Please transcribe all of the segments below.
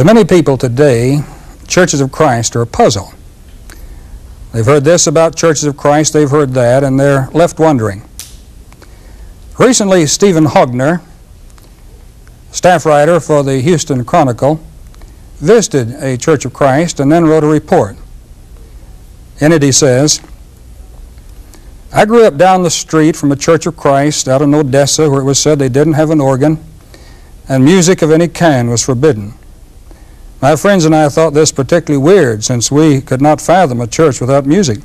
To many people today, churches of Christ are a puzzle. They've heard this about churches of Christ, they've heard that, and they're left wondering. Recently, Stephen Hogner, staff writer for the Houston Chronicle, visited a Church of Christ and then wrote a report. In it he says, "I grew up down the street from a Church of Christ out in Odessa, where it was said they didn't have an organ and music of any kind was forbidden. My friends and I thought this particularly weird, since we could not fathom a church without music.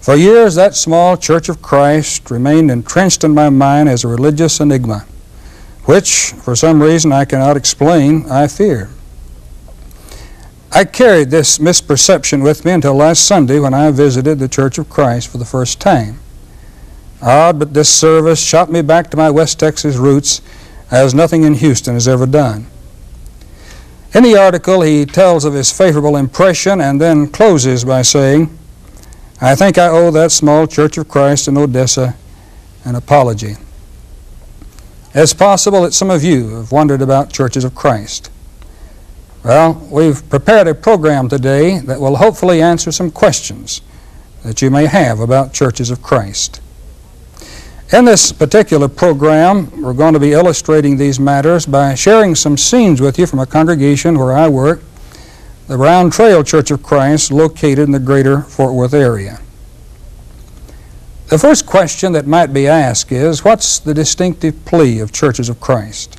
For years, that small Church of Christ remained entrenched in my mind as a religious enigma, which, for some reason I cannot explain, I fear. I carried this misperception with me until last Sunday when I visited the Church of Christ for the first time. Odd, but this service shot me back to my West Texas roots, as nothing in Houston has ever done." In the article, he tells of his favorable impression and then closes by saying, "I think I owe that small Church of Christ in Odessa an apology." It's possible that some of you have wondered about Churches of Christ. Well, we've prepared a program today that will hopefully answer some questions that you may have about Churches of Christ. In this particular program, we're going to be illustrating these matters by sharing some scenes with you from a congregation where I work, the Brown Trail Church of Christ, located in the greater Fort Worth area. The first question that might be asked is, what's the distinctive plea of Churches of Christ?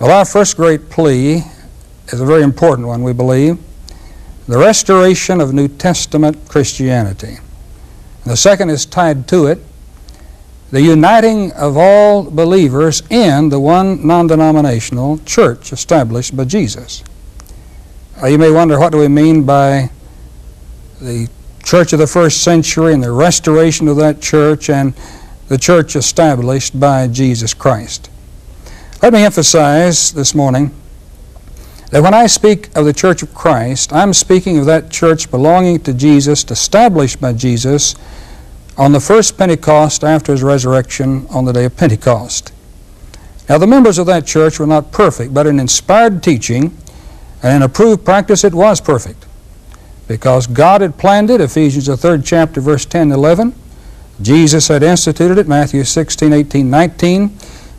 Well, our first great plea is a very important one, we believe, the restoration of New Testament Christianity. And the second is tied to it, the uniting of all believers in the one non-denominational church established by Jesus. You may wonder, what do we mean by the church of the first century and the restoration of that church and the church established by Jesus Christ? Let me emphasize this morning that when I speak of the Church of Christ, I'm speaking of that church belonging to Jesus, established by Jesus on the first Pentecost after his resurrection on the day of Pentecost. Now, the members of that church were not perfect, but in inspired teaching and in approved practice, it was perfect, because God had planned it, Ephesians the 3rd chapter, verse 10 and 11. Jesus had instituted it, Matthew 16, 18, 19.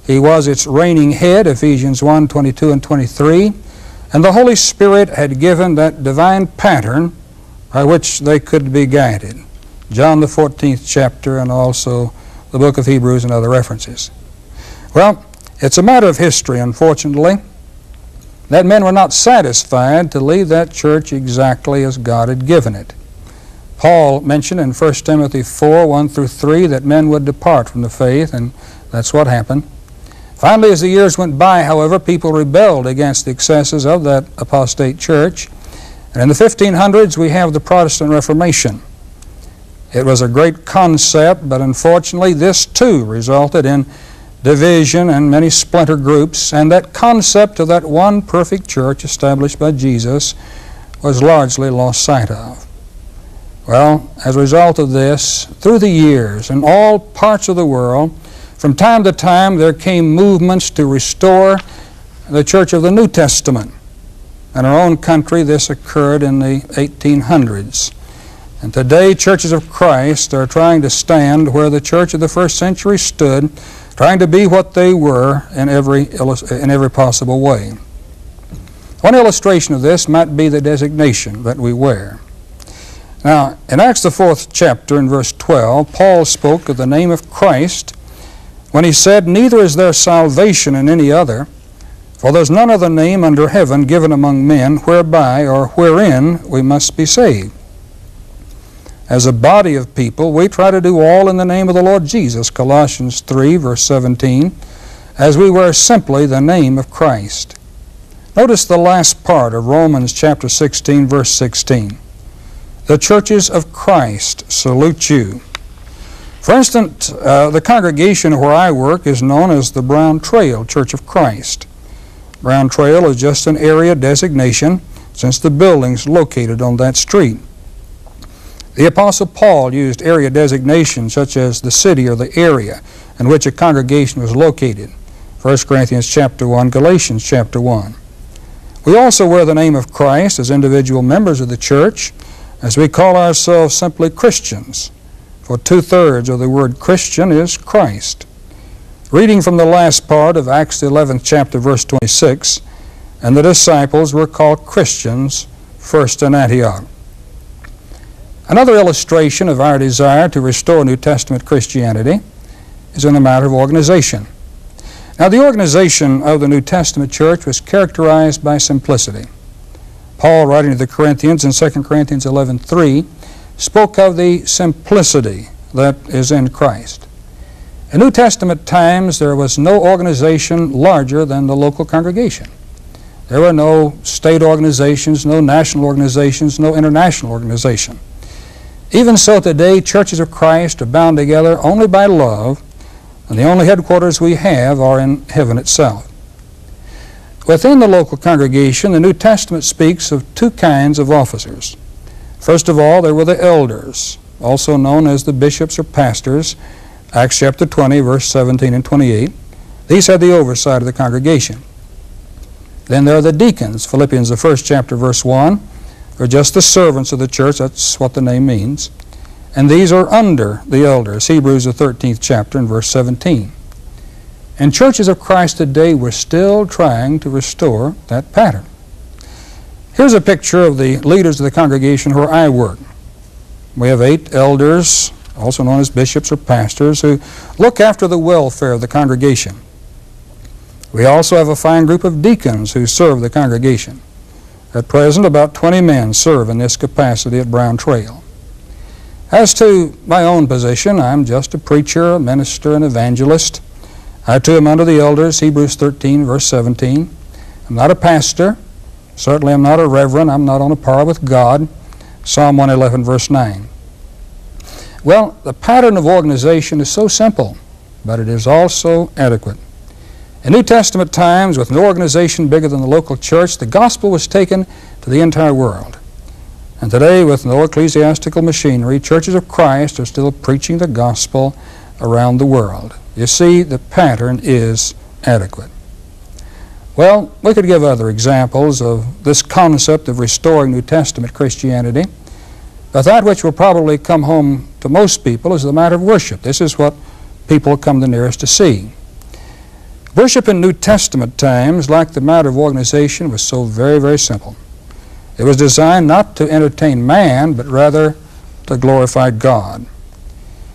He was its reigning head, Ephesians 1, 22 and 23. And the Holy Spirit had given that divine pattern by which they could be guided, John the 14th chapter and also the book of Hebrews and other references. Well, it's a matter of history, unfortunately, that men were not satisfied to leave that church exactly as God had given it. Paul mentioned in 1 Timothy 4, 1 through 3, that men would depart from the faith, and that's what happened. Finally, as the years went by, however, people rebelled against the excesses of that apostate church. And in the 1500s, we have the Protestant Reformation. It was a great concept, but unfortunately, this too resulted in division and many splinter groups, and that concept of that one perfect church established by Jesus was largely lost sight of. Well, as a result of this, through the years, in all parts of the world, from time to time there came movements to restore the Church of the New Testament. In our own country, this occurred in the 1800s. And today, Churches of Christ are trying to stand where the Church of the first century stood, trying to be what they were in every possible way. One illustration of this might be the designation that we wear. Now, in Acts the 4th chapter in verse 12, Paul spoke of the name of Christ when he said, "Neither is there salvation in any other, for there's none other name under heaven given among men whereby or wherein we must be saved." As a body of people, we try to do all in the name of the Lord Jesus, Colossians 3, verse 17, as we wear simply the name of Christ. Notice the last part of Romans chapter 16, verse 16. "The churches of Christ salute you." For instance, the congregation where I work is known as the Brown Trail Church of Christ. Brown Trail is just an area designation since the building's located on that street. The Apostle Paul used area designations such as the city or the area in which a congregation was located. 1 Corinthians chapter 1, Galatians chapter 1. We also wear the name of Christ as individual members of the church, as we call ourselves simply Christians, for 2/3 of the word Christian is Christ. Reading from the last part of Acts the 11th chapter, verse 26, and the disciples were called Christians first in Antioch. Another illustration of our desire to restore New Testament Christianity is in the matter of organization. Now, the organization of the New Testament church was characterized by simplicity. Paul, writing to the Corinthians in 2 Corinthians 11:3, spoke of the simplicity that is in Christ. In New Testament times, there was no organization larger than the local congregation. There were no state organizations, no national organizations, no international organization. Even so, today, churches of Christ are bound together only by love, and the only headquarters we have are in heaven itself. Within the local congregation, the New Testament speaks of two kinds of officers. First of all, there were the elders, also known as the bishops or pastors, Acts chapter 20, verse 17 and 28. These had the oversight of the congregation. Then there are the deacons, Philippians the 1st chapter, verse 1. They're just the servants of the church, that's what the name means. And these are under the elders, Hebrews the 13th chapter and verse 17. And churches of Christ today, we're still trying to restore that pattern. Here's a picture of the leaders of the congregation where I work. We have 8 elders, also known as bishops or pastors, who look after the welfare of the congregation. We also have a fine group of deacons who serve the congregation. At present, about 20 men serve in this capacity at Brown Trail. As to my own position, I'm just a preacher, a minister, an evangelist. I too am under the elders, Hebrews 13, verse 17. I'm not a pastor. Certainly I'm not a reverend. I'm not on a par with God. Psalm 111, verse 9. Well, the pattern of organization is so simple, but it is also adequate. In New Testament times, with no organization bigger than the local church, the gospel was taken to the entire world. And today, with no ecclesiastical machinery, churches of Christ are still preaching the gospel around the world. You see, the pattern is adequate. Well, we could give other examples of this concept of restoring New Testament Christianity, but that which will probably come home to most people is the matter of worship. This is what people come the nearest to see. Worship in New Testament times, like the matter of organization, was so very, very simple. It was designed not to entertain man, but rather to glorify God.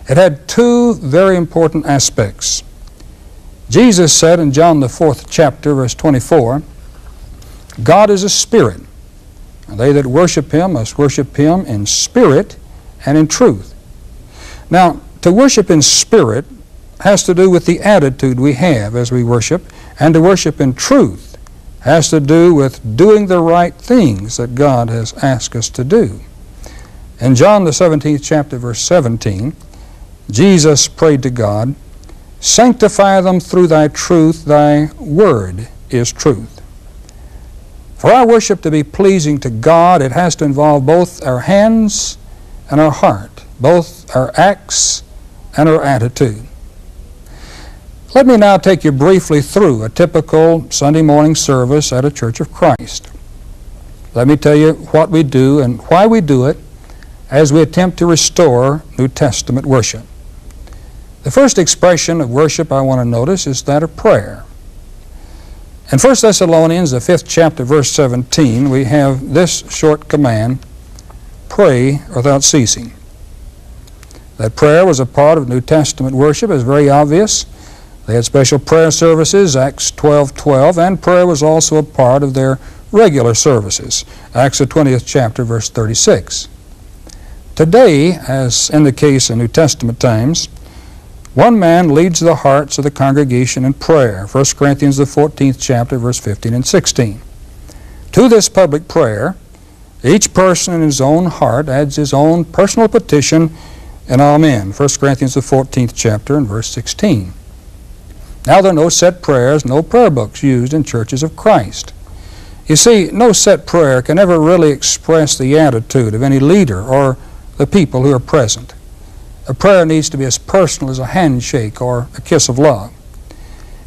It had two very important aspects. Jesus said in John the 4th chapter, verse 24, God is a spirit, and they that worship Him must worship Him in spirit and in truth. Now, to worship in spirit has to do with the attitude we have as we worship, and to worship in truth has to do with doing the right things that God has asked us to do. In John the 17th chapter, verse 17, Jesus prayed to God, sanctify them through Thy truth, Thy word is truth. For our worship to be pleasing to God, it has to involve both our hands and our heart, both our acts and our attitude. Let me now take you briefly through a typical Sunday morning service at a Church of Christ. Let me tell you what we do and why we do it as we attempt to restore New Testament worship. The first expression of worship I want to notice is that of prayer. In 1 Thessalonians, the 5th chapter, verse 17, we have this short command, pray without ceasing. That prayer was a part of New Testament worship is very obvious. They had special prayer services, Acts 12:12, and prayer was also a part of their regular services, Acts the 20th chapter, verse 36. Today, as in the case in New Testament times, one man leads the hearts of the congregation in prayer, 1 Corinthians the 14th chapter, verse 15 and 16. To this public prayer, each person in his own heart adds his own personal petition and amen, 1 Corinthians the 14th chapter and verse 16. Now there are no set prayers, no prayer books used in churches of Christ. You see, no set prayer can ever really express the attitude of any leader or the people who are present. A prayer needs to be as personal as a handshake or a kiss of love.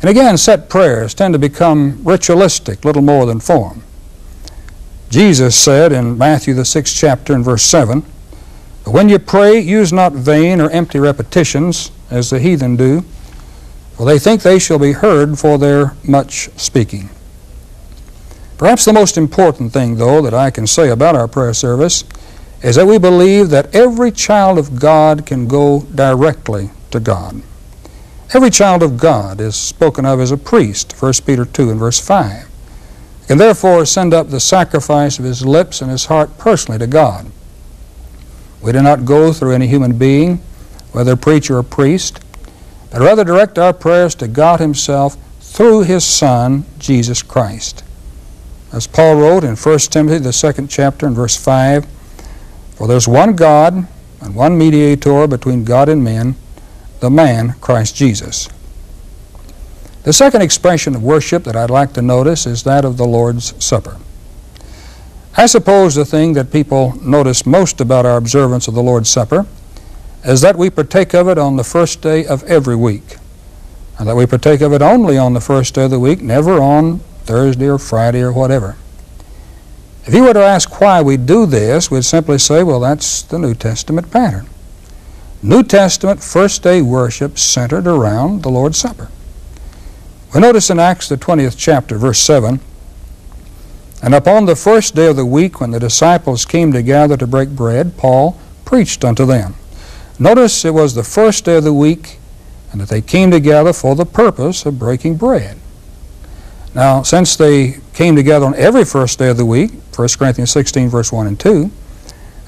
And again, set prayers tend to become ritualistic, little more than form. Jesus said in Matthew the 6th chapter and verse 7, "When you pray, use not vain or empty repetitions, as the heathen do, for they think they shall be heard for their much speaking." Perhaps the most important thing, though, that I can say about our prayer service is that we believe that every child of God can go directly to God. Every child of God is spoken of as a priest, 1 Peter 2 and verse 5, and therefore send up the sacrifice of his lips and his heart personally to God. We do not go through any human being, whether preacher or priest, but rather direct our prayers to God himself through his Son, Jesus Christ. As Paul wrote in 1 Timothy the 2nd chapter and verse 5, "For there's one God and one mediator between God and men, the man Christ Jesus." The second expression of worship that I'd like to notice is that of the Lord's Supper. I suppose the thing that people notice most about our observance of the Lord's Supper is that we partake of it on the first day of every week, and that we partake of it only on the first day of the week, never on Thursday or Friday or whatever. If you were to ask why we do this, we'd simply say, well, that's the New Testament pattern. New Testament first day worship centered around the Lord's Supper. We notice in Acts the 20th chapter, verse 7, "And upon the first day of the week, when the disciples came together to break bread, Paul preached unto them." Notice it was the first day of the week, and that they came together for the purpose of breaking bread. Now, since they came together on every first day of the week, 1 Corinthians 16, verse 1 and 2,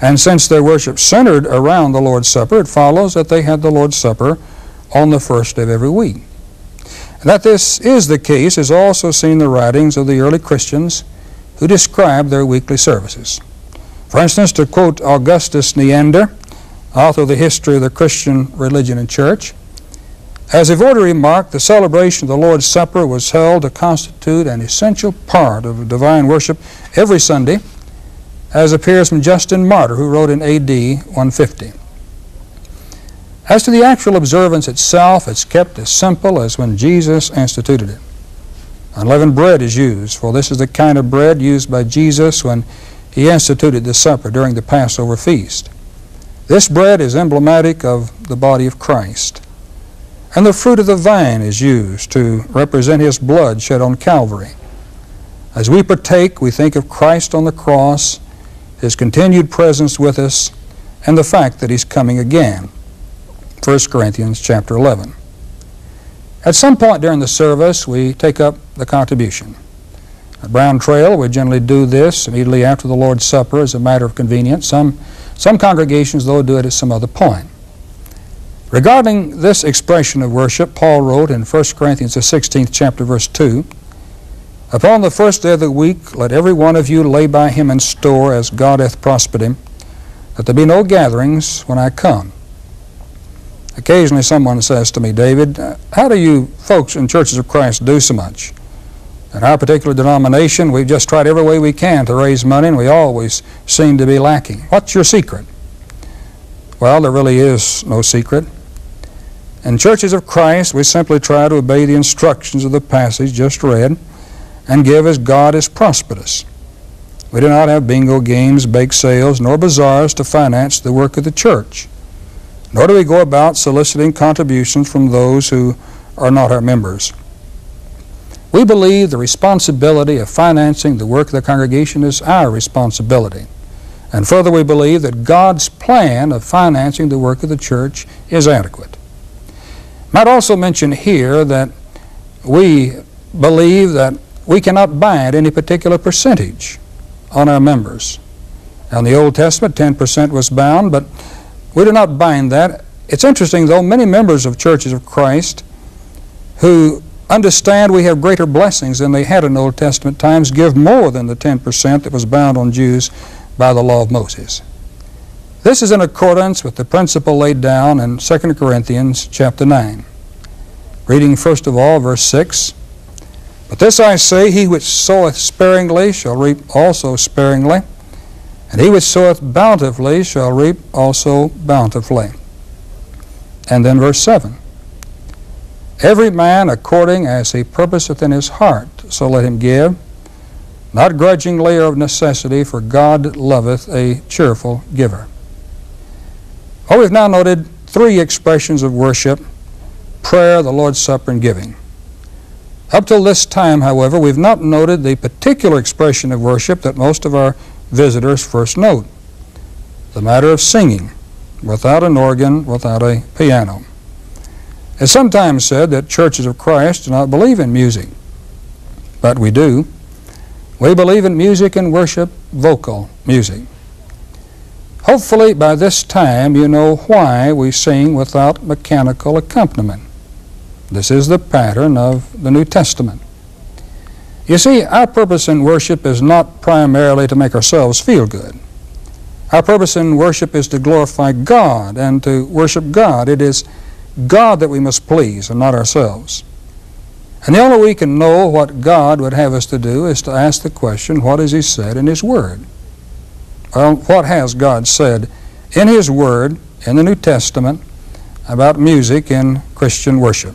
and since their worship centered around the Lord's Supper, it follows that they had the Lord's Supper on the first day of every week. And that this is the case is also seen in the writings of the early Christians who describe their weekly services. For instance, to quote Augustus Neander, author of the History of the Christian Religion and Church, "As if already remarked, the celebration of the Lord's Supper was held to constitute an essential part of divine worship every Sunday, as appears from Justin Martyr, who wrote in A.D. 150. As to the actual observance itself, it's kept as simple as when Jesus instituted it. Unleavened bread is used, for this is the kind of bread used by Jesus when he instituted the supper during the Passover feast. This bread is emblematic of the body of Christ. And the fruit of the vine is used to represent his blood shed on Calvary. As we partake, we think of Christ on the cross, his continued presence with us, and the fact that he's coming again. 1 Corinthians chapter 11. At some point during the service, we take up the contribution. At Brown Trail, we generally do this immediately after the Lord's Supper as a matter of convenience. Some congregations, though, do it at some other point. Regarding this expression of worship, Paul wrote in 1 Corinthians the 16th chapter, verse 2, "Upon the first day of the week, let every one of you lay by him in store as God hath prospered him, that there be no gatherings when I come." Occasionally someone says to me, "David, how do you folks in Churches of Christ do so much? In our particular denomination, we've just tried every way we can to raise money, and we always seem to be lacking. What's your secret?" Well, there really is no secret. In Churches of Christ, we simply try to obey the instructions of the passage just read and give as God has prospered us. We do not have bingo games, bake sales, nor bazaars to finance the work of the church. Nor do we go about soliciting contributions from those who are not our members. We believe the responsibility of financing the work of the congregation is our responsibility. And further, we believe that God's plan of financing the work of the church is adequate. I might also mention here that we believe that we cannot bind any particular percentage on our members. Now, in the Old Testament, 10% was bound, but we do not bind that. It's interesting, though, many members of Churches of Christ who understand we have greater blessings than they had in Old Testament times give more than the 10% that was bound on Jews by the law of Moses. This is in accordance with the principle laid down in 2 Corinthians chapter 9. Reading first of all verse 6, "But this I say, he which soweth sparingly shall reap also sparingly, and he which soweth bountifully shall reap also bountifully." And then verse 7, "Every man according as he purposeth in his heart, so let him give, not grudgingly or of necessity, for God loveth a cheerful giver. Well, we've now noted three expressions of worship: prayer, the Lord's Supper, and giving. Up till this time, however, we've not noted the particular expression of worship that most of our visitors first note, the matter of singing, without an organ, without a piano. It's sometimes said that churches of Christ do not believe in music, but we do. We believe in music and worship, vocal music. Hopefully by this time you know why we sing without mechanical accompaniment. This is the pattern of the New Testament. You see, our purpose in worship is not primarily to make ourselves feel good. Our purpose in worship is to glorify God and to worship God. It is God that we must please and not ourselves. And the only way we can know what God would have us to do is to ask the question, what has He said in His Word? Well, what has God said in His Word, in the New Testament, about music in Christian worship?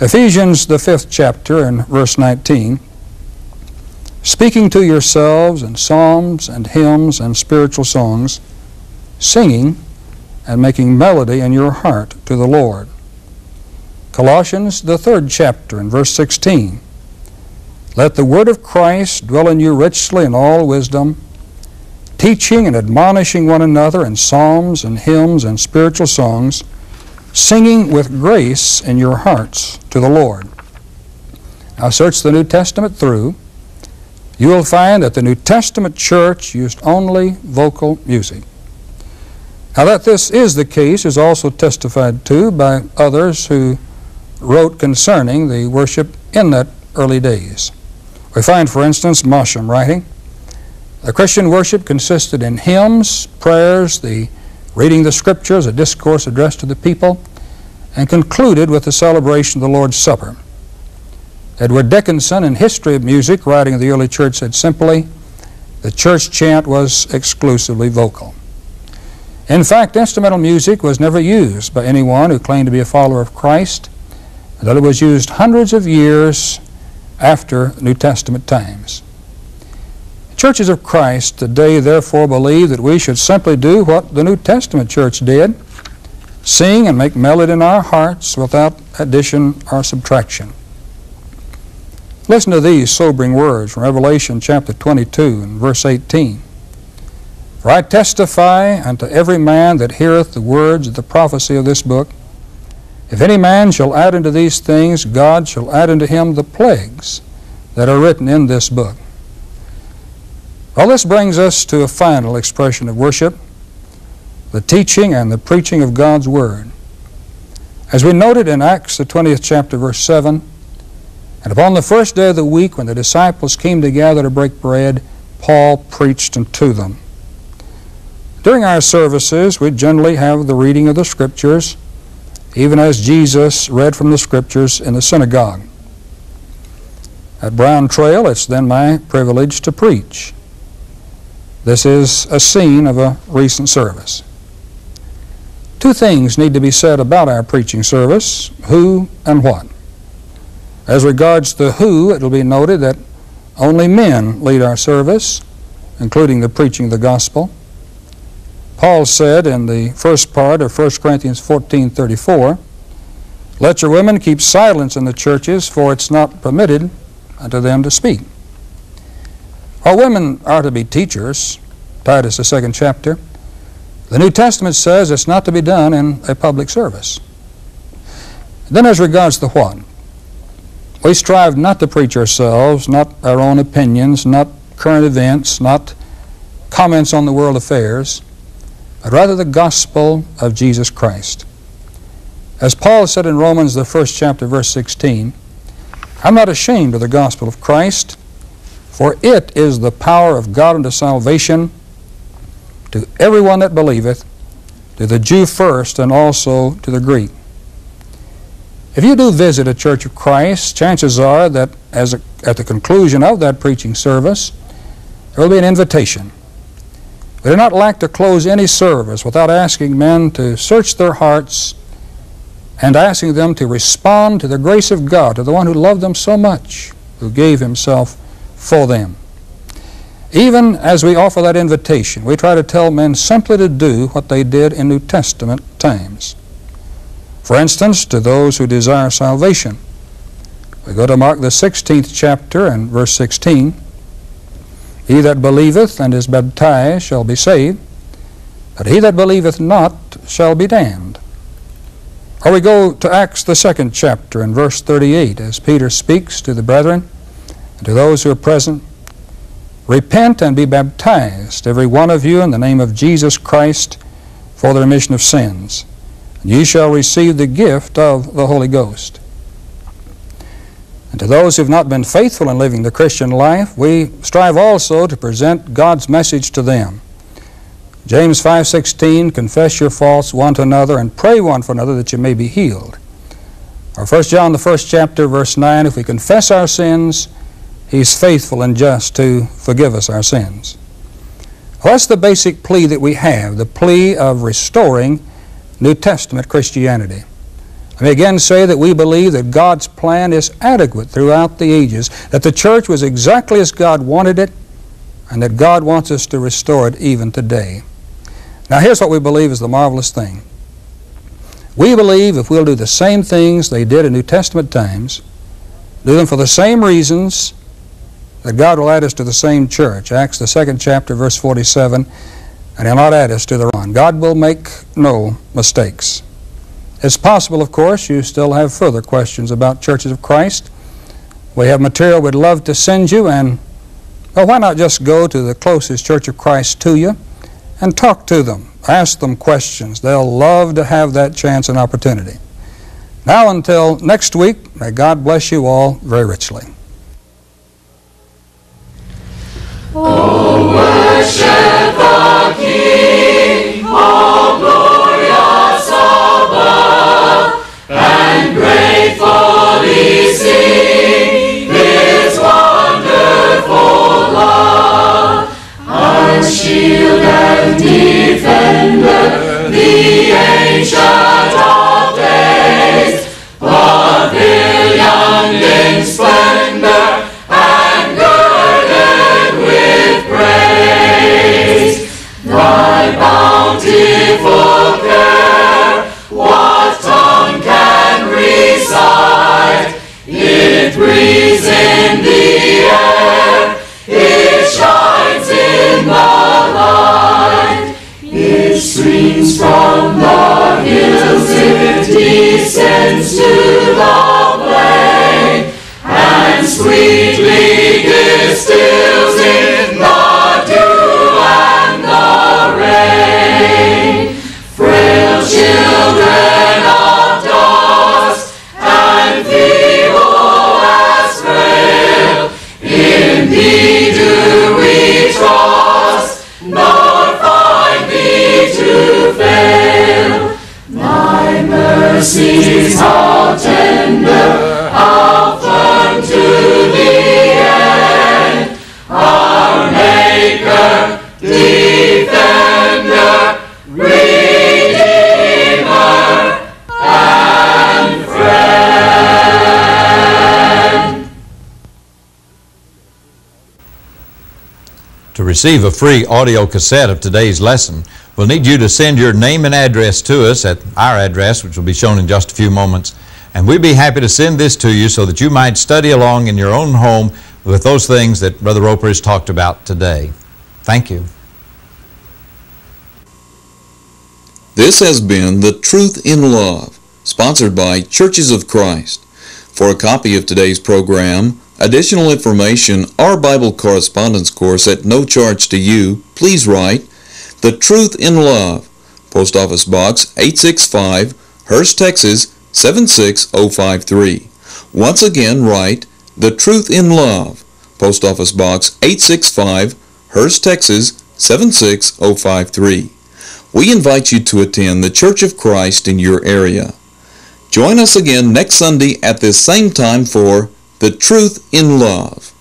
Ephesians, the 5th chapter, and verse 19, speaking to yourselves in psalms and hymns and spiritual songs, singing and making melody in your heart to the Lord. Colossians, the 3rd chapter, and verse 16. Let the word of Christ dwell in you richly in all wisdom, teaching and admonishing one another in psalms and hymns and spiritual songs, singing with grace in your hearts to the Lord. Now search the New Testament through. You will find that the New Testament church used only vocal music. Now that this is the case is also testified to by others who wrote concerning the worship in that early days. We find, for instance, Mosham writing, the Christian worship consisted in hymns, prayers, the reading the Scriptures, a discourse addressed to the people, and concluded with the celebration of the Lord's Supper. Edward Dickinson, in History of Music, writing of the early church, said simply, the church chant was exclusively vocal. In fact, instrumental music was never used by anyone who claimed to be a follower of Christ, although it was used hundreds of years after New Testament times. Churches of Christ today therefore believe that we should simply do what the New Testament church did, sing and make melody in our hearts without addition or subtraction. Listen to these sobering words from Revelation chapter 22 and verse 18. For I testify unto every man that heareth the words of the prophecy of this book, if any man shall add unto these things, God shall add unto him the plagues that are written in this book. Well, this brings us to a final expression of worship, the teaching and the preaching of God's Word. As we noted in Acts, the 20th chapter, verse 7, and upon the first day of the week when the disciples came together to break bread, Paul preached unto them. During our services, we generally have the reading of the Scriptures, even as Jesus read from the Scriptures in the synagogue. At Brown Trail, it's then my privilege to preach. This is a scene of a recent service. Two things need to be said about our preaching service, who and what. As regards the who, it will be noted that only men lead our service, including the preaching of the gospel. Paul said in the first part of 1 Corinthians 14:34, let your women keep silence in the churches, for it's not permitted unto them to speak. Our women are to be teachers, Titus the 2nd chapter. The New Testament says it's not to be done in a public service. Then as regards the what, we strive not to preach ourselves, not our own opinions, not current events, not comments on the world affairs, but rather the gospel of Jesus Christ. As Paul said in Romans, the 1st chapter, verse 16, I'm not ashamed of the gospel of Christ, for it is the power of God unto salvation to everyone that believeth, to the Jew first and also to the Greek. If you do visit a Church of Christ, chances are that at the conclusion of that preaching service, there will be an invitation. We do not like to close any service without asking men to search their hearts and asking them to respond to the grace of God, to the one who loved them so much, who gave Himself for them. Even as we offer that invitation, we try to tell men simply to do what they did in New Testament times. For instance, to those who desire salvation. We go to Mark the 16th chapter and verse 16. He that believeth and is baptized shall be saved, but he that believeth not shall be damned. Or we go to Acts the 2nd chapter and verse 38, as Peter speaks to the brethren and to those who are present. Repent and be baptized, every one of you, in the name of Jesus Christ for the remission of sins. And ye shall receive the gift of the Holy Ghost. And to those who have not been faithful in living the Christian life, we strive also to present God's message to them. James 5:16, confess your faults one to another and pray one for another that you may be healed. Or 1 John the 1st chapter, verse 9, if we confess our sins, He's faithful and just to forgive us our sins. Well, that's the basic plea that we have, the plea of restoring New Testament Christianity. Let me again say that we believe that God's plan is adequate throughout the ages, that the church was exactly as God wanted it, and that God wants us to restore it even today. Now here's what we believe is the marvelous thing. We believe if we'll do the same things they did in New Testament times, do them for the same reasons, that God will add us to the same church. Acts the 2nd chapter, verse 47, and He'll not add us to the wrong. God will make no mistakes. It's possible, of course, you still have further questions about Churches of Christ. We have material we'd love to send you, and well, why not just go to the closest Church of Christ to you and talk to them, ask them questions. They'll love to have that chance and opportunity. Now until next week, may God bless you all very richly. Oh, worship the King, oh, glorious above, and gratefully sing His wonderful love. Our shield and defender, the Ancient of Days, pavilioned in splendor, Thy bountiful care, what tongue can recite? It breathes in the air, it shines in the light, it streams from the hills, it descends to the plain, and sweetly distills in the frail children of dust and feeble as frail, in Thee do we trust, nor find Thee to fail. Thy mercies how tender, how firm to the end, our Maker, Defender, Redeemer, and Friend. To receive a free audio cassette of today's lesson, we'll need you to send your name and address to us at our address, which will be shown in just a few moments, and we'd be happy to send this to you so that you might study along in your own home with those things that Brother Roper has talked about today. Thank you. This has been The Truth in Love, sponsored by Churches of Christ. For a copy of today's program, additional information, or Bible correspondence course at no charge to you, please write The Truth in Love, Post Office Box 865, Hearst, Texas 76053. Once again, write The Truth in Love, Post Office Box 865, Hearst, Texas 76053. We invite you to attend the Church of Christ in your area. Join us again next Sunday at this same time for The Truth in Love.